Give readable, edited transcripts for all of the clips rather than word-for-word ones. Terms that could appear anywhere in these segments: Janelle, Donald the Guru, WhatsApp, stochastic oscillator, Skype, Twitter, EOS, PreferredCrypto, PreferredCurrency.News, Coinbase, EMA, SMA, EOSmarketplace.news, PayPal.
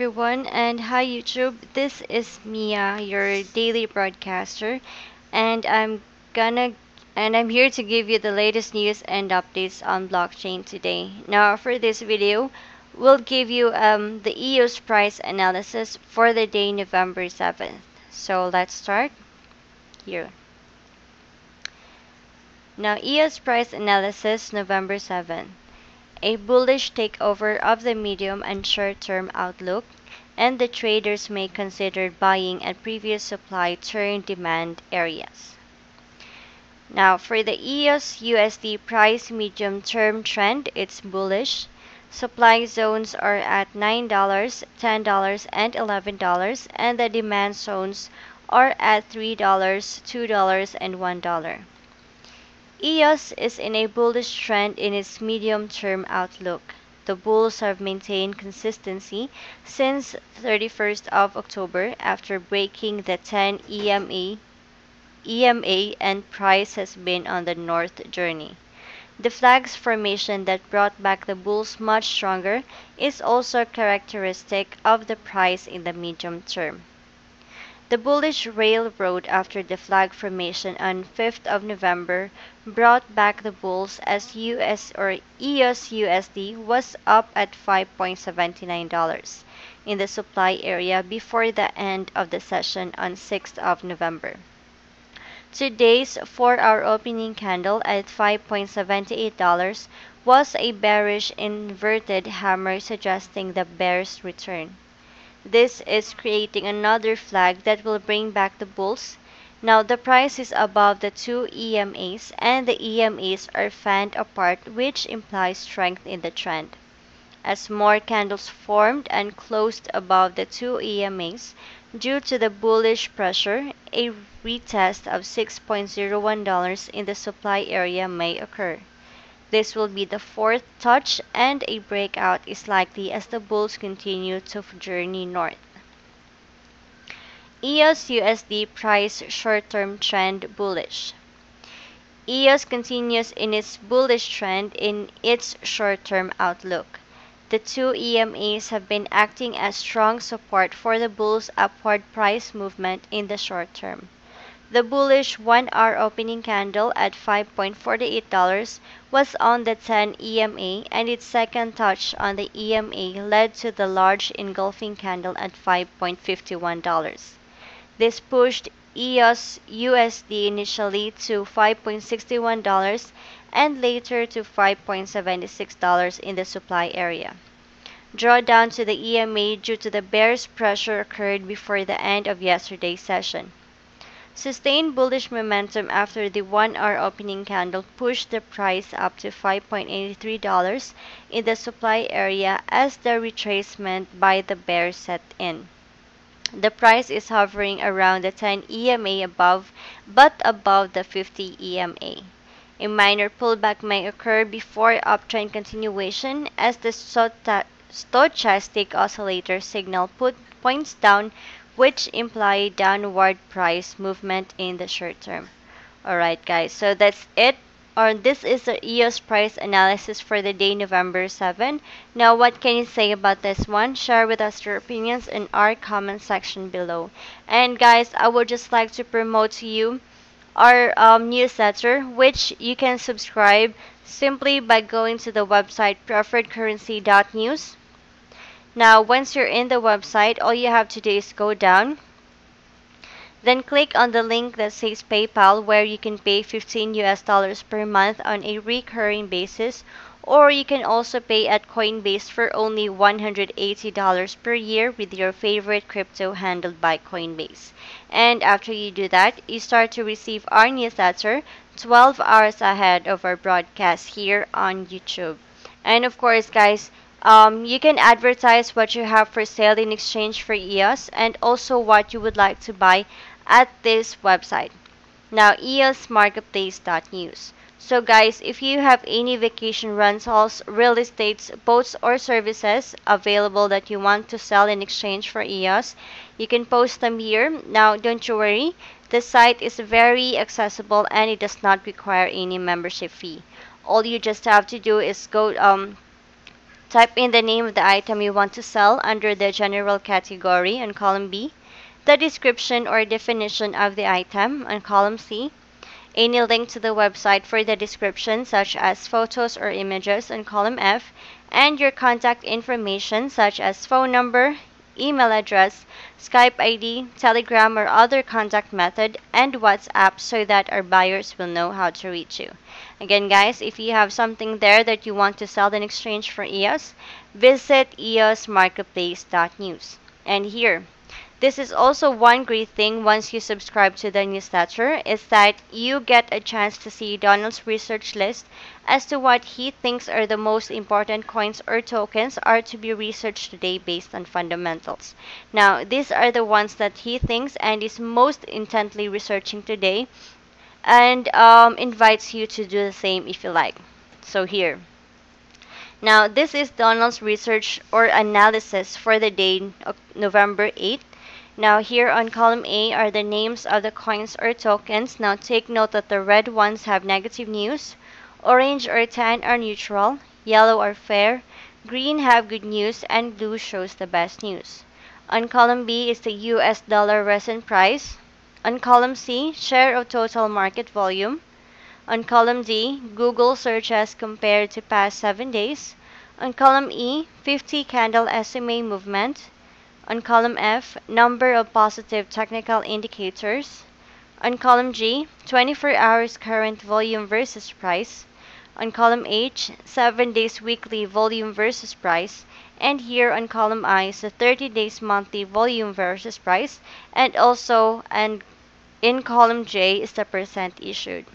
everyone, and hi YouTube. This is Mia, your daily broadcaster, and I'm here to give you the latest news and updates on blockchain today. Now for this video, we'll give you the EOS price analysis for the day November 7th. So let's start here. Now EOS price analysis November 7th. A bullish takeover of the medium and short-term outlook, and the traders may consider buying at previous supply turn demand areas. Now for the EOSUSD price medium-term trend, it's bullish. Supply zones are at $9, $10, and $11, and the demand zones are at $3, $2, and $1. EOS is in a bullish trend in its medium-term outlook. The bulls have maintained consistency since 31st of October after breaking the 10 EMA, and price has been on the north journey. The flags formation that brought back the bulls much stronger is also characteristic of the price in the medium term. The bullish railroad after the flag formation on 5th of November brought back the bulls as EOSUSD was up at $5.79 in the supply area before the end of the session on 6th of November. Today's 4-hour opening candle at $5.78 was a bearish inverted hammer suggesting the bear's return. This is creating another flag that will bring back the bulls. Now the price is above the two EMAs, and the EMAs are fanned apart, which implies strength in the trend. As more candles formed and closed above the two EMAs, due to the bullish pressure, a retest of $6.01 in the supply area may occur. This will be the fourth touch, and a breakout is likely as the bulls continue to journey north. EOSUSD price short-term trend bullish. EOS continues in its bullish trend in its short-term outlook. The two EMAs have been acting as strong support for the bulls' upward price movement in the short term. The bullish 1-hour opening candle at $5.48 was on the 10 EMA, and its second touch on the EMA led to the large engulfing candle at $5.51. This pushed EOSUSD initially to $5.61 and later to $5.76 in the supply area. Drawdown to the EMA due to the bear's pressure occurred before the end of yesterday's session. Sustained bullish momentum after the 1-hour opening candle pushed the price up to $5.83 in the supply area as the retracement by the bear set in. The price is hovering around the 10 EMA above the 50 EMA. A minor pullback may occur before uptrend continuation as the stochastic oscillator signal points down, which imply downward price movement in the short term. Alright guys, so that's it. Or this is the EOS price analysis for the day November 7. Now what can you say about this one? Share with us your opinions in our comment section below. And guys, I would just like to promote to you our newsletter, which you can subscribe simply by going to the website PreferredCurrency.News. Now, once you're in the website, all you have to do is go down. Then click on the link that says PayPal, where you can pay $15 per month on a recurring basis, or you can also pay at Coinbase for only $180 per year with your favorite crypto handled by Coinbase. And after you do that, you start to receive our newsletter 12 hours ahead of our broadcast here on YouTube. And of course, guys, you can advertise what you have for sale in exchange for EOS, and also what you would like to buy at this website. Now, EOSmarketplace.news. So guys, if you have any vacation rentals, real estates, boats, or services available that you want to sell in exchange for EOS, you can post them here. Now, don't you worry. The site is very accessible, and it does not require any membership fee. All you just have to do is go Type in the name of the item you want to sell under the general category on column B, the description or definition of the item on column C, any link to the website for the description such as photos or images on column F, and your contact information such as phone number, email address, Skype ID, Telegram or other contact method, and WhatsApp so that our buyers will know how to reach you. Again guys, if you have something there that you want to sell in exchange for EOS, visit EOSmarketplace.news. And here, this is also one great thing once you subscribe to the newsletter is that you get a chance to see Donald's research list as to what he thinks are the most important coins or tokens are to be researched today based on fundamentals. Now, these are the ones that he thinks and is most intently researching today, and invites you to do the same if you like. So here. Now, this is Donald's research or analysis for the day of November 8th. Now here on column A are the names of the coins or tokens. Now take note that the red ones have negative news, orange or tan are neutral, yellow are fair, green have good news, and blue shows the best news. On column B is the US dollar recent price. On column C, share of total market volume. On column D, Google searches compared to past 7 days. On column E, 50 candle SMA movement. On column F, number of positive technical indicators. On column G, 24 hours current volume versus price. On column H, 7 days weekly volume versus price. And here on column I is the 30 days monthly volume versus price. And also in column J is the percent issued.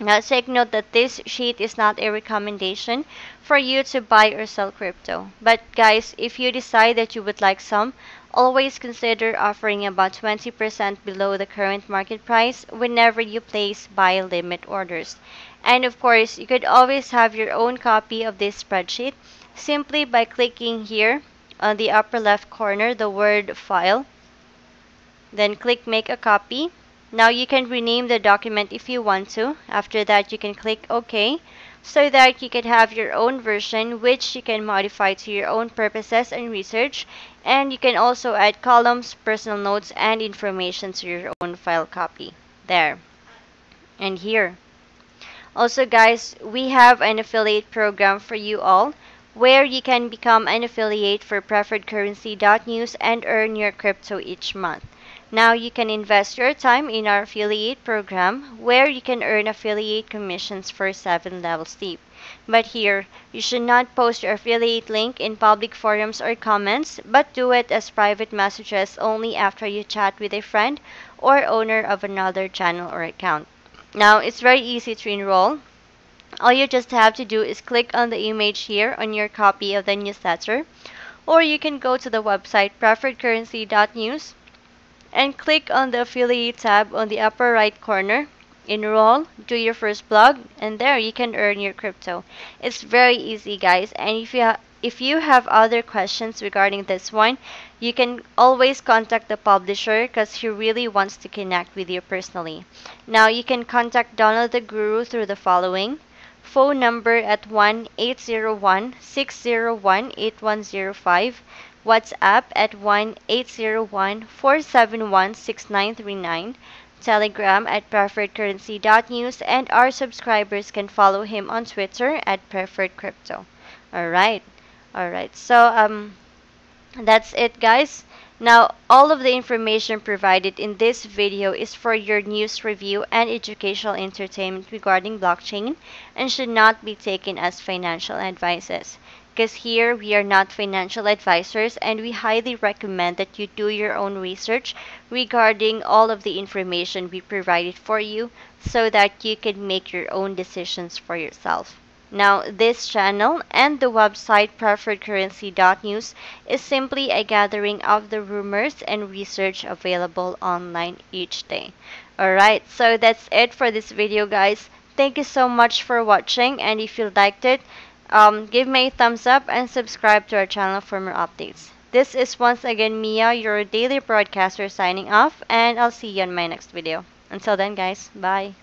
Now take note that this sheet is not a recommendation for you to buy or sell crypto. But guys, if you decide that you would like some, always consider offering about 20% below the current market price whenever you place buy limit orders. And of course, you could always have your own copy of this spreadsheet simply by clicking here on the upper left corner, the word file. Then click make a copy. Now you can rename the document if you want to. After that, you can click OK so that you can have your own version which you can modify to your own purposes and research, and you can also add columns, personal notes, and information to your own file copy. There. And here. Also guys, we have an affiliate program for you all where you can become an affiliate for PreferredCurrency.News and earn your crypto each month. Now you can invest your time in our affiliate program where you can earn affiliate commissions for 7 levels deep. But here, you should not post your affiliate link in public forums or comments, but do it as private messages only after you chat with a friend or owner of another channel or account. Now, it's very easy to enroll. All you just have to do is click on the image here on your copy of the newsletter, or you can go to the website PreferredCurrency.News and click on the affiliate tab on the upper right corner, enroll, do your first blog, and there you can earn your crypto. It's very easy guys, and if you have other questions regarding this one, you can always contact the publisher because he really wants to connect with you personally. Now you can contact Donald the Guru through the following phone number at 1-801-601-8105, WhatsApp at 1-801-471-6939, Telegram at PreferredCurrency.News, and our subscribers can follow him on Twitter at PreferredCrypto. Alright. So that's it guys. Now, all of the information provided in this video is for your news review and educational entertainment regarding blockchain and should not be taken as financial advices. Because here, we are not financial advisors, and we highly recommend that you do your own research regarding all of the information we provided for you so that you can make your own decisions for yourself. Now, this channel and the website PreferredCurrency.News is simply a gathering of the rumors and research available online each day. Alright, so that's it for this video guys. Thank you so much for watching, and if you liked it, give me a thumbs up and subscribe to our channel for more updates. This is once again Mia, your daily broadcaster, signing off, and I'll see you on my next video. Until then guys, bye!